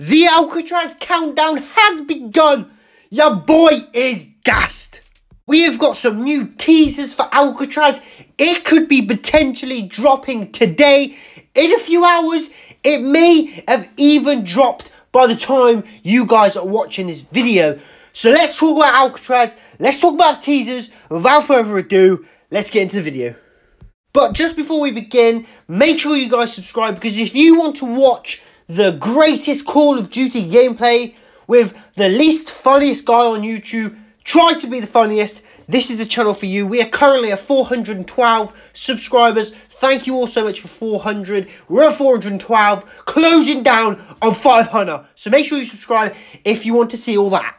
The Alcatraz countdown has begun. Your boy is gassed. We have got some new teasers for Alcatraz. It could be potentially dropping today. In a few hours, it may have even dropped by the time you guys are watching this video. So let's talk about Alcatraz. Let's talk about teasers. Without further ado, let's get into the video. But just before we begin, make sure you guys subscribe, because if you want to watch the greatest Call of Duty gameplay with the least funniest guy on YouTube, try to be the funniest. This is the channel for you. We are currently at 412 subscribers. Thank you all so much for 400. We're at 412, closing down on 500. So make sure you subscribe if you want to see all that.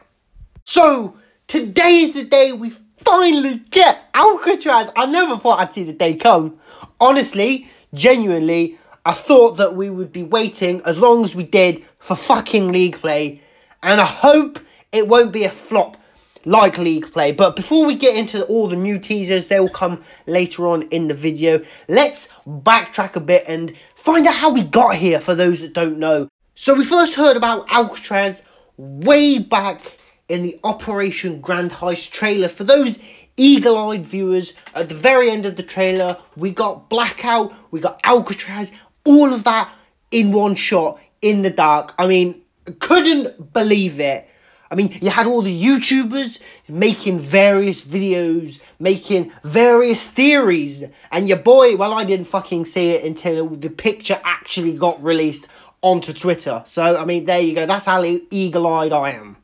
So today is the day we finally get Alcatraz. I never thought I'd see the day come. Honestly, genuinely, I thought that we would be waiting as long as we did for fucking League Play. And I hope it won't be a flop like League Play. But before we get into all the new teasers, they will come later on in the video. Let's backtrack a bit and find out how we got here for those that don't know. So we first heard about Alcatraz way back in the Operation Grand Heist trailer. For those eagle-eyed viewers, at the very end of the trailer, we got Blackout, we got Alcatraz, all of that in one shot, in the dark. I mean, couldn't believe it. I mean, you had all the YouTubers making various videos, making various theories, and your boy, well, I didn't fucking see it until the picture actually got released onto Twitter. So, I mean, there you go. That's how eagle-eyed I am.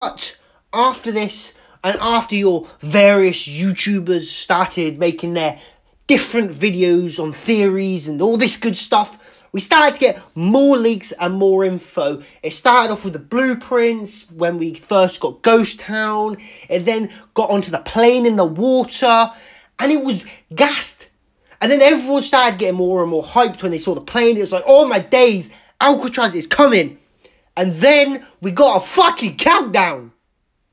But after this, and after your various YouTubers started making their different videos on theories and all this good stuff, we started to get more leaks and more info. It started off with the blueprints when we first got Ghost Town. It then got onto the plane in the water, and it was gassed. And then everyone started getting more and more hyped when they saw the plane. It was like, oh my days, Alcatraz is coming. And then we got a fucking countdown.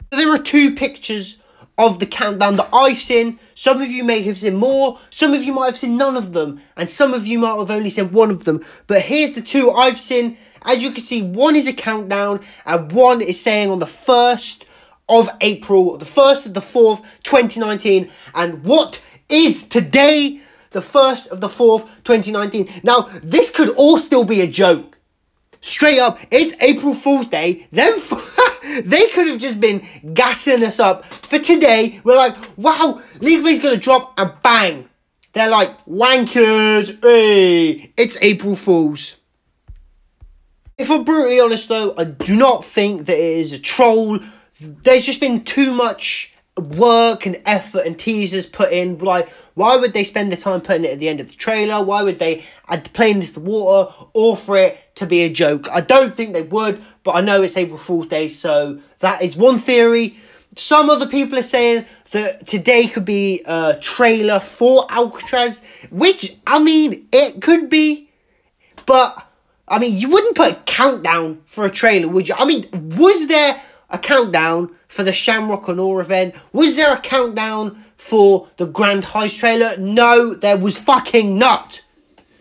There are two pictures of the countdown that I've seen. Some of you may have seen more. Some of you might have seen none of them. And some of you might have only seen one of them. But here's the two I've seen. As you can see, one is a countdown. And one is saying on the 1st of April. The 1st of the 4th, 2019. And what is today? The 1st of the 4th, 2019. Now, this could all still be a joke. Straight up, it's April Fool's Day. They could have just been gassing us up for today. We're like, wow, League Play's going to drop, and bang. They're like, wankers, hey, it's April Fool's. If I'm brutally honest, though, I do not think that it is a troll. There's just been too much work and effort and teasers put in. Like, why would they spend the time putting it at the end of the trailer? Why would they add the plane into the water, or for it to be a joke? I don't think they would, but I know it's April Fool's Day, so that is one theory. Some other people are saying that today could be a trailer for Alcatraz, which, I mean, it could be, but, I mean, you wouldn't put a countdown for a trailer, would you? I mean, was there a countdown for the Shamrock and Aura event? Was there a countdown for the Grand Heist trailer? No, there was fucking not.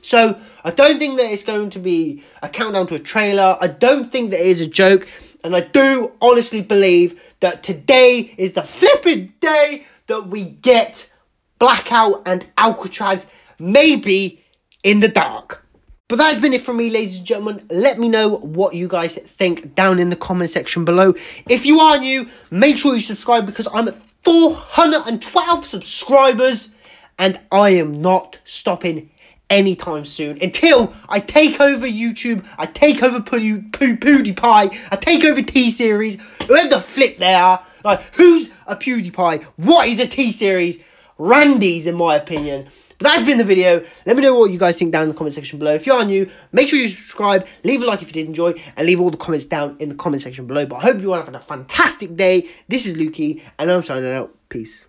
So, I don't think that it's going to be a countdown to a trailer. I don't think that it is a joke. And I do honestly believe that today is the flipping day that we get Blackout and Alcatraz, maybe in the dark. But that has been it from me, ladies and gentlemen. Let me know what you guys think down in the comment section below. If you are new, make sure you subscribe, because I'm at 412 subscribers. And I am not stopping anytime soon until I take over YouTube, I take over PewDiePie, I take over T-Series, whoever the flip they are. Like, who's a PewDiePie? What is a T-Series? Randy's, in my opinion. But that's been the video. Let me know what you guys think down in the comment section below. If you are new, make sure you subscribe, leave a like if you did enjoy, and leave all the comments down in the comment section below. But I hope you all have a fantastic day. This is Lukey, and I'm signing out. Peace.